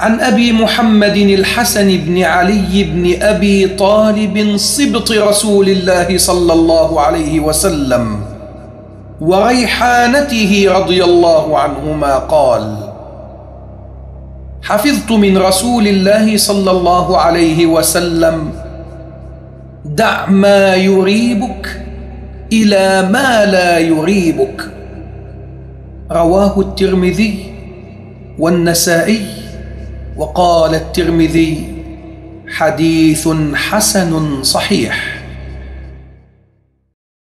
عن أبي محمد الحسن بن علي بن أبي طالب صبط رسول الله صلى الله عليه وسلم وريحانته رضي الله عنهما قال: حفظت من رسول الله صلى الله عليه وسلم: دع ما يريبك إلى ما لا يريبك. رواه الترمذي والنسائي، وقال الترمذي: حديث حسن صحيح.